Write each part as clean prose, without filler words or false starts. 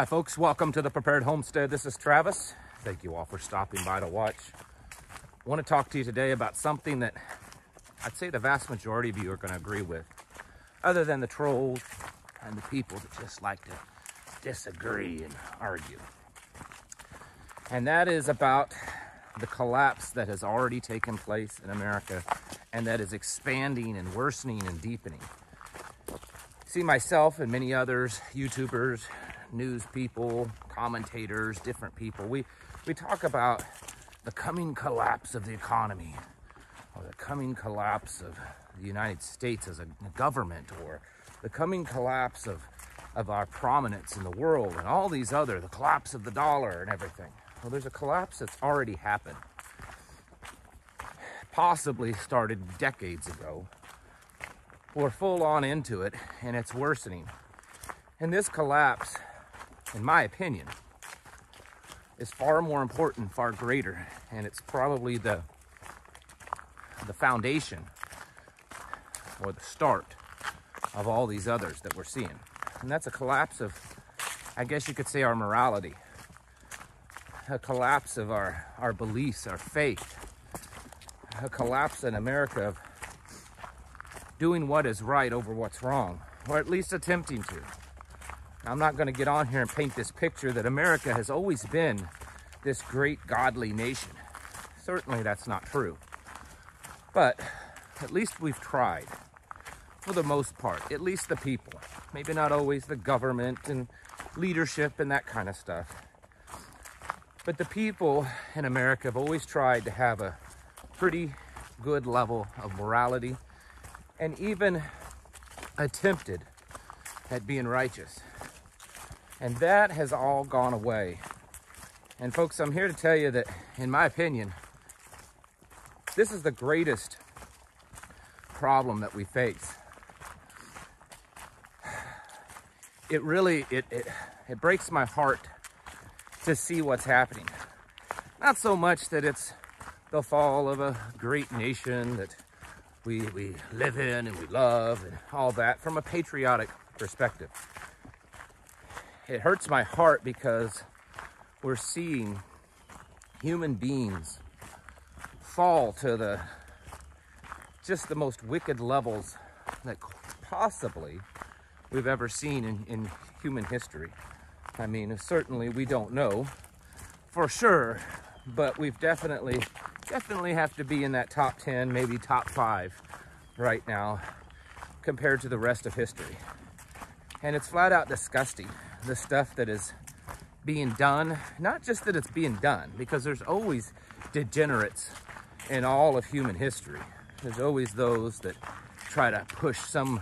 Hi folks, welcome to The Prepared Homestead. This is Travis. Thank you all for stopping by to watch. I want to talk to you today about something that I'd say the vast majority of you are going to agree with, other than the trolls and the people that just like to disagree and argue. And that is about the collapse that has already taken place in America and that is expanding and worsening and deepening. See, myself and many others, YouTubers, news people, commentators, different people, we talk about the coming collapse of the economy, or the coming collapse of the United States as a government, or the coming collapse of our prominence in the world, and all these other, the collapse of the dollar and everything. Well, there's a collapse that's already happened, possibly started decades ago. We're full on into it, and it's worsening. And this collapse, in my opinion, is far more important, far greater, and it's probably the foundation or the start of all these others that we're seeing. And that's a collapse of, I guess you could say, our morality, a collapse of our beliefs, our faith, a collapse in America of doing what is right over what's wrong, or at least attempting to. I'm not going to get on here and paint this picture that America has always been this great godly nation. Certainly that's not true. But at least we've tried, for the most part, at least the people. Maybe not always the government and leadership and that kind of stuff. But the people in America have always tried to have a pretty good level of morality and even attempted at being righteous. And that has all gone away. And folks, I'm here to tell you that, in my opinion, this is the greatest problem that we face. It really, it breaks my heart to see what's happening. Not so much that it's the fall of a great nation that we live in and we love and all that from a patriotic perspective. It hurts my heart because we're seeing human beings fall to just the most wicked levels that possibly we've ever seen in human history. I mean, certainly we don't know for sure, but we've definitely have to be in that top 10, maybe top 5 right now compared to the rest of history. And it's flat out disgusting, the stuff that is being done. Not just that it's being done, because there's always degenerates in all of human history. There's always those that try to push some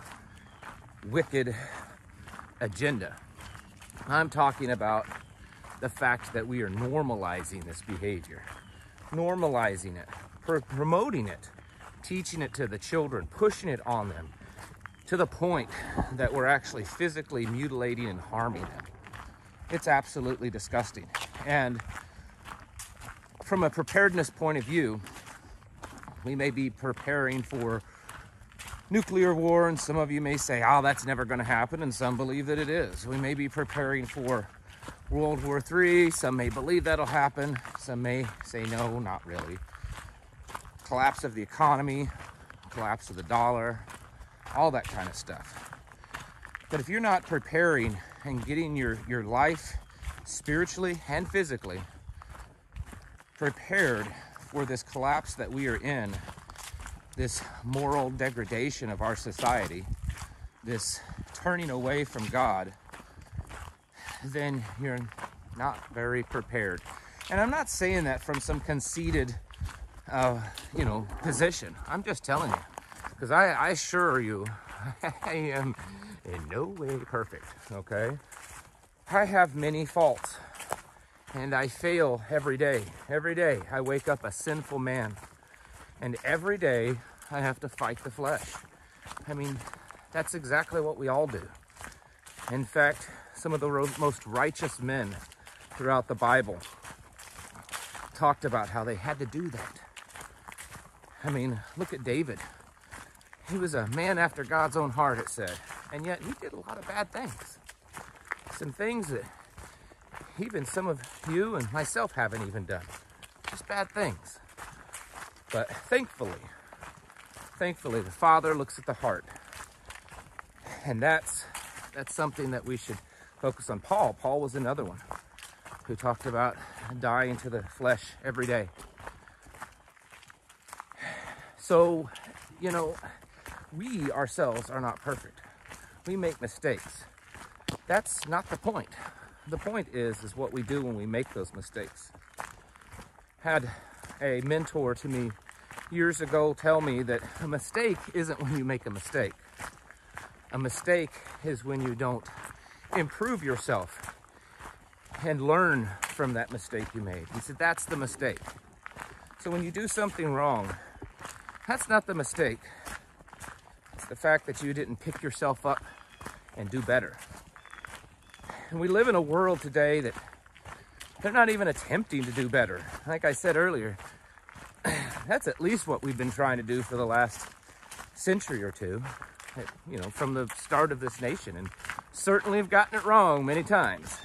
wicked agenda. I'm talking about the fact that we are normalizing this behavior, normalizing it, promoting it, teaching it to the children, pushing it on them, to the point that we're actually physically mutilating and harming them. It's absolutely disgusting. And from a preparedness point of view, we may be preparing for nuclear war, and some of you may say, oh, that's never going to happen, and some believe that it is. We may be preparing for World War III. Some may believe that'll happen. Some may say, no, not really. Collapse of the economy, collapse of the dollar, all that kind of stuff. But if you're not preparing and getting your life spiritually and physically prepared for this collapse that we are in, this moral degradation of our society, this turning away from God, then you're not very prepared. And I'm not saying that from some conceited, position. I'm just telling you. Because I assure you, I am in no way perfect, okay? I have many faults, and I fail every day. Every day I wake up a sinful man, and every day I have to fight the flesh. I mean, that's exactly what we all do. In fact, some of the most righteous men throughout the Bible talked about how they had to do that. I mean, look at David. He was a man after God's own heart, it said. And yet, he did a lot of bad things. Some things that even some of you and myself haven't even done. Just bad things. But thankfully, the Father looks at the heart. And that's something that we should focus on. Paul was another one who talked about dying to the flesh every day. So, you know, we ourselves are not perfect. We make mistakes. That's not the point. The point is what we do when we make those mistakes. Had a mentor to me years ago tell me that a mistake isn't when you make a mistake. A mistake is when you don't improve yourself and learn from that mistake you made. He said, that's the mistake. So when you do something wrong, that's not the mistake. It's the fact that you didn't pick yourself up and do better. And we live in a world today that they're not even attempting to do better. Like I said earlier, that's at least what we've been trying to do for the last century or two, you know, from the start of this nation. And certainly have gotten it wrong many times.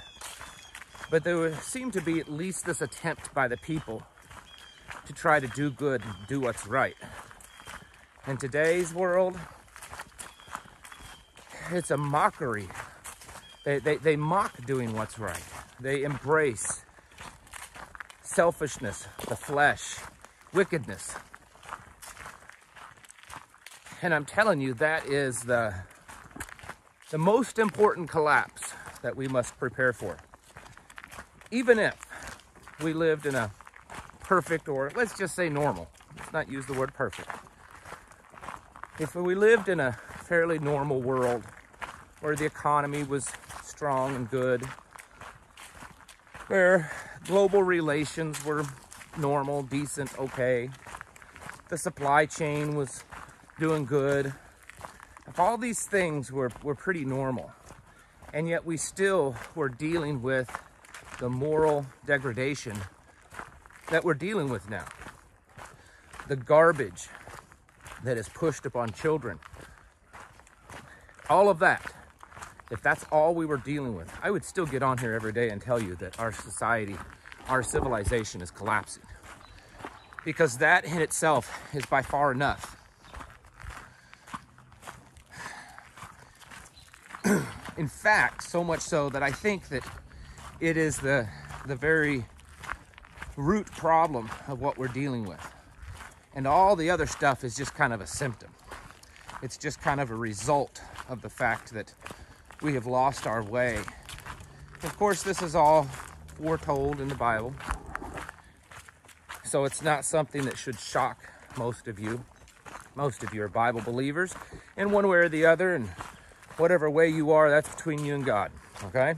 But there seemed to be at least this attempt by the people to try to do good and do what's right. In today's world, it's a mockery. They mock doing what's right. They embrace selfishness, the flesh, wickedness. And I'm telling you, that is the most important collapse that we must prepare for. Even if we lived in a perfect, or let's just say normal, let's not use the word perfect. If we lived in a fairly normal world where the economy was strong and good, where global relations were normal, decent, okay, the supply chain was doing good, if all these things were pretty normal, and yet we still were dealing with the moral degradation that we're dealing with now, the garbage that is pushed upon children, all of that, if that's all we were dealing with, I would still get on here every day and tell you that our society, our civilization is collapsing. Because that in itself is by far enough. In fact, so much so that I think that it is the very root problem of what we're dealing with. And all the other stuff is just kind of a symptom. It's just kind of a result of the fact that we have lost our way. Of course, this is all foretold in the Bible, so it's not something that should shock most of you. Most of you are Bible believers in one way or the other, and whatever way you are, that's between you and God, okay?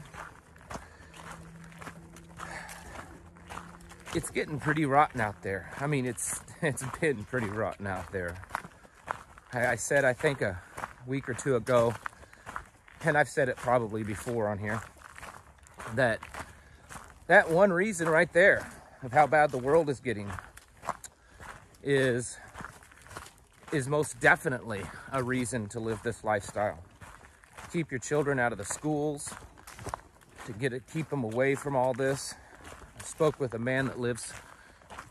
It's getting pretty rotten out there. I mean, it's been pretty rotten out there. I said, I think a week or two ago, and I've said it probably before on here, that that one reason right there of how bad the world is getting is most definitely a reason to live this lifestyle. Keep your children out of the schools, to keep them away from all this. I spoke with a man that lives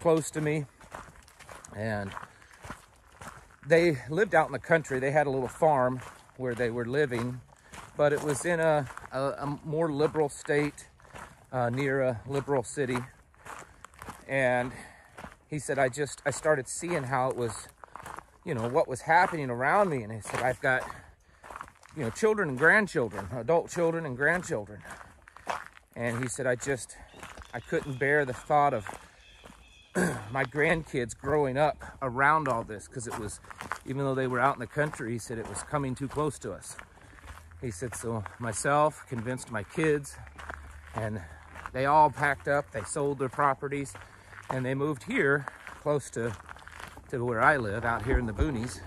close to me, and they lived out in the country. They had a little farm where they were living, but it was in a more liberal state, near a liberal city. And he said, I started seeing how it was, you know, what was happening around me. And he said, I've got, you know, children and grandchildren, adult children and grandchildren. And he said, I couldn't bear the thought of my grandkids growing up around all this, because it was, even though they were out in the country, he said it was coming too close to us. He said, so myself convinced my kids, and they all packed up, they sold their properties, and they moved here close to where I live, out here in the boonies,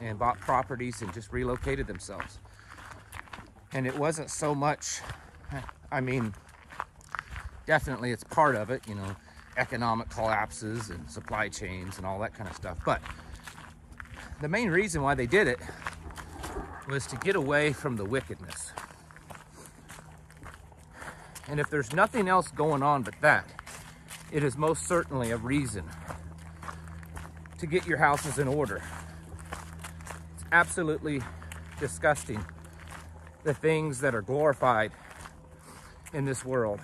and bought properties and just relocated themselves. And it wasn't so much, I mean, definitely it's part of it, you know, economic collapses and supply chains and all that kind of stuff. But the main reason why they did it was to get away from the wickedness. And if there's nothing else going on but that, it is most certainly a reason to get your houses in order. It's absolutely disgusting, the things that are glorified in this world.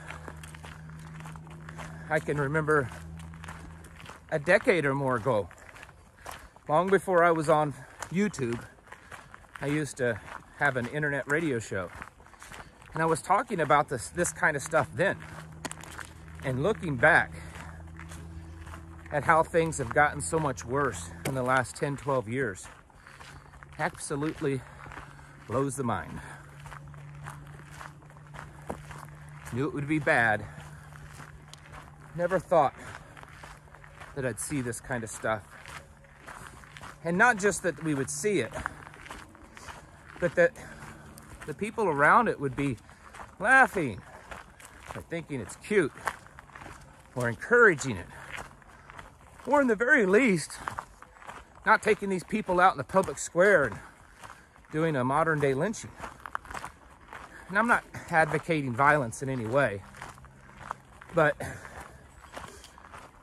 I can remember a decade or more ago, long before I was on YouTube, I used to have an internet radio show. And I was talking about this kind of stuff then. And looking back at how things have gotten so much worse in the last 10, 12 years, absolutely blows the mind. Knew it would be bad. Never thought that I'd see this kind of stuff. And not just that we would see it, but that the people around it would be laughing or thinking it's cute or encouraging it, or in the very least, not taking these people out in the public square and doing a modern day lynching. And I'm not advocating violence in any way, but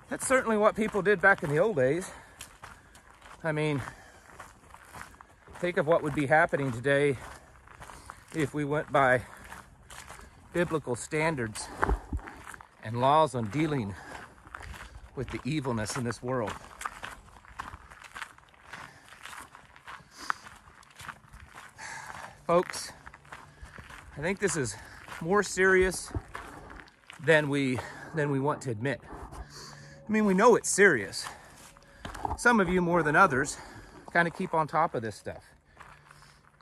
that's certainly what people did back in the old days. I mean, think of what would be happening today if we went by biblical standards and laws on dealing with the evilness in this world. Folks, I think this is more serious than we want to admit. I mean, we know it's serious. Some of you more than others kind of keep on top of this stuff.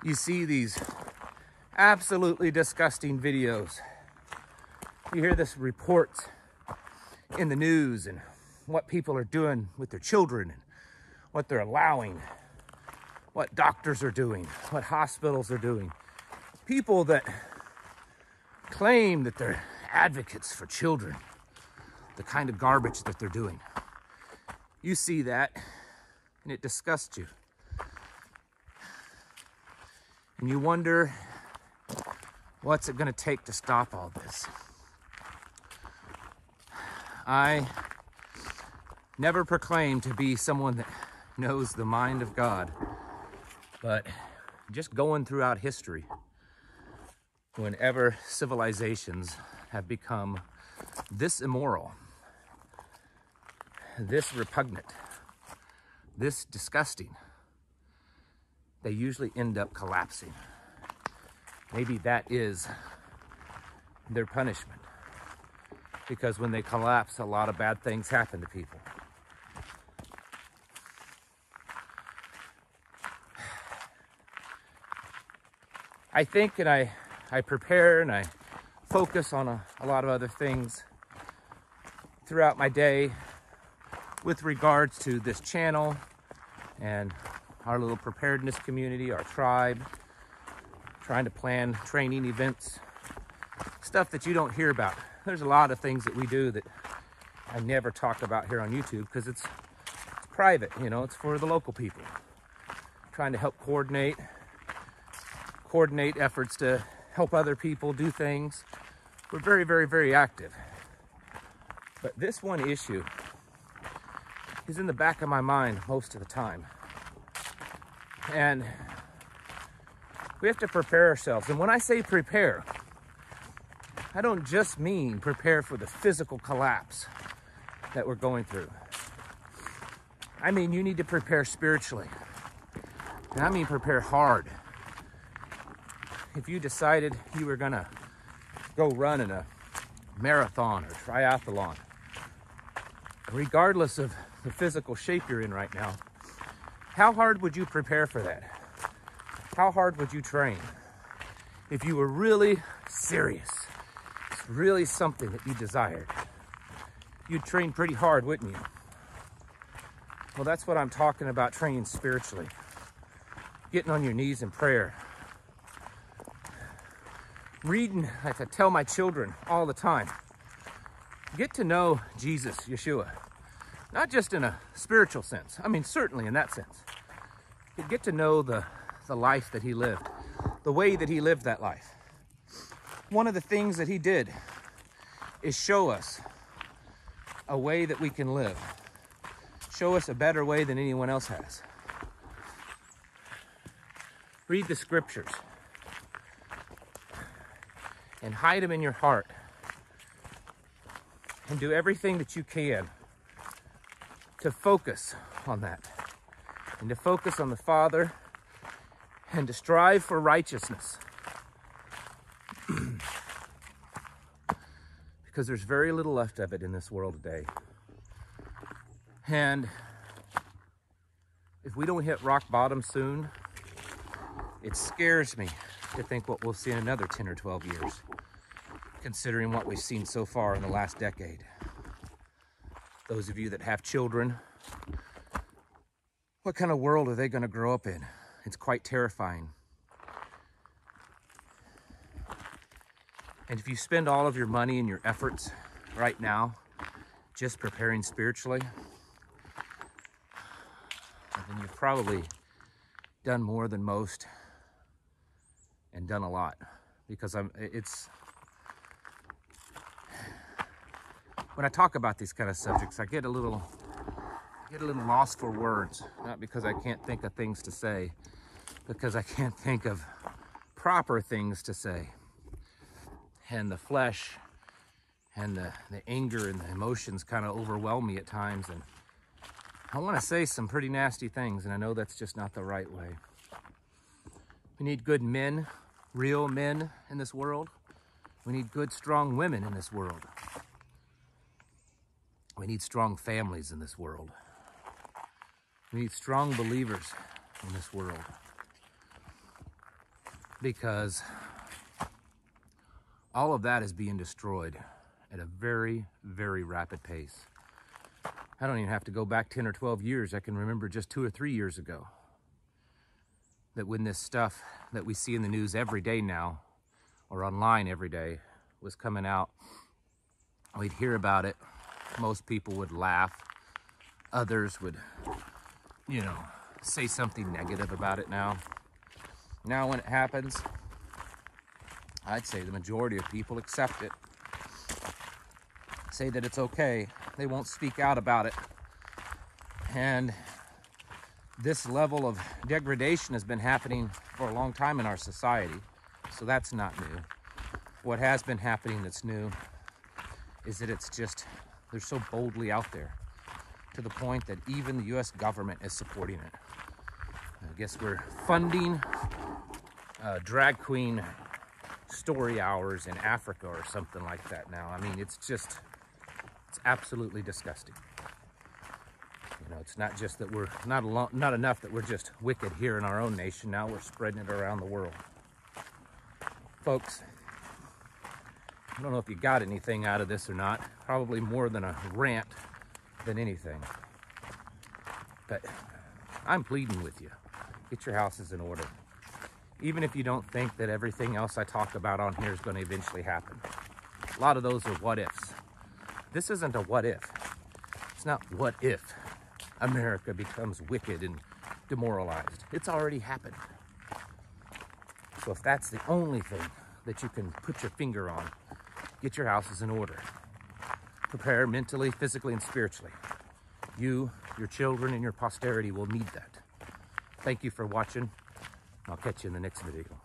You see these absolutely disgusting videos. You hear this reports in the news and what people are doing with their children and what they're allowing, what doctors are doing, what hospitals are doing. People that claim that they're advocates for children, the kind of garbage that they're doing. You see that and it disgusts you. And you wonder, what's it going to take to stop all this? I never proclaim to be someone that knows the mind of God, but just going throughout history, whenever civilizations have become this immoral, this repugnant, this disgusting, they usually end up collapsing. Maybe that is their punishment, because when they collapse, a lot of bad things happen to people. I think, and I prepare and I focus on a lot of other things throughout my day with regards to this channel and our little preparedness community, our tribe, trying to plan training events, stuff that you don't hear about. There's a lot of things that we do that I never talk about here on YouTube because it's private, you know, it's for the local people. Trying to help coordinate efforts to help other people do things. We're very, very, very active. But this one issue is in the back of my mind most of the time. And we have to prepare ourselves. And when I say prepare, I don't just mean prepare for the physical collapse that we're going through. I mean, you need to prepare spiritually. And I mean prepare hard. If you decided you were gonna go run in a marathon or triathlon, regardless of the physical shape you're in right now, how hard would you prepare for that? How hard would you train? If you were really serious, really something that you desired, you'd train pretty hard, wouldn't you? Well, that's what I'm talking about, training spiritually. Getting on your knees in prayer. Reading, like I tell my children all the time, get to know Jesus, Yeshua. Not just in a spiritual sense. I mean, certainly in that sense. But get to know the life that he lived, the way that he lived that life. One of the things that he did is show us a way that we can live. Show us a better way than anyone else has. Read the scriptures and hide them in your heart and do everything that you can to focus on that and to focus on the Father and to strive for righteousness. Because there's very little left of it in this world today. And if we don't hit rock bottom soon, it scares me to think what we'll see in another 10 or 12 years, considering what we've seen so far in the last decade. Those of you that have children, what kind of world are they going to grow up in? It's quite terrifying. And if you spend all of your money and your efforts right now just preparing spiritually, then you've probably done more than most and done a lot. Because when I talk about these kind of subjects, I get a little lost for words. Not because I can't think of things to say, because I can't think of proper things to say. And the flesh and the anger and the emotions kind of overwhelm me at times. And I want to say some pretty nasty things, and I know that's just not the right way. We need good men, real men in this world. We need good, strong women in this world. We need strong families in this world. We need strong believers in this world. Because all of that is being destroyed at a very, very rapid pace. I don't even have to go back 10 or 12 years. I can remember just 2 or 3 years ago that when this stuff that we see in the news every day now, or online every day, was coming out, we'd hear about it. Most people would laugh. Others would, say something negative about it now. Now when it happens, I'd say the majority of people accept it, say that it's okay. They won't speak out about it. And this level of degradation has been happening for a long time in our society, so that's not new. What has been happening that's new is that it's just, they're so boldly out there to the point that even the U.S. government is supporting it. I guess we're funding drag queen story hours in Africa or something like that now. I mean, it's absolutely disgusting. It's not just that we're not enough that we're just wicked here in our own nation. Now we're spreading it around the world. Folks, I don't know if you got anything out of this or not. Probably more than a rant than anything. But I'm pleading with you. Get your houses in order. Even if you don't think that everything else I talk about on here is going to eventually happen. A lot of those are what ifs. This isn't a what if. It's not what if America becomes wicked and demoralized. It's already happened. So if that's the only thing that you can put your finger on, get your houses in order. Prepare mentally, physically, and spiritually. You, your children, and your posterity will need that. Thank you for watching. I'll catch you in the next video.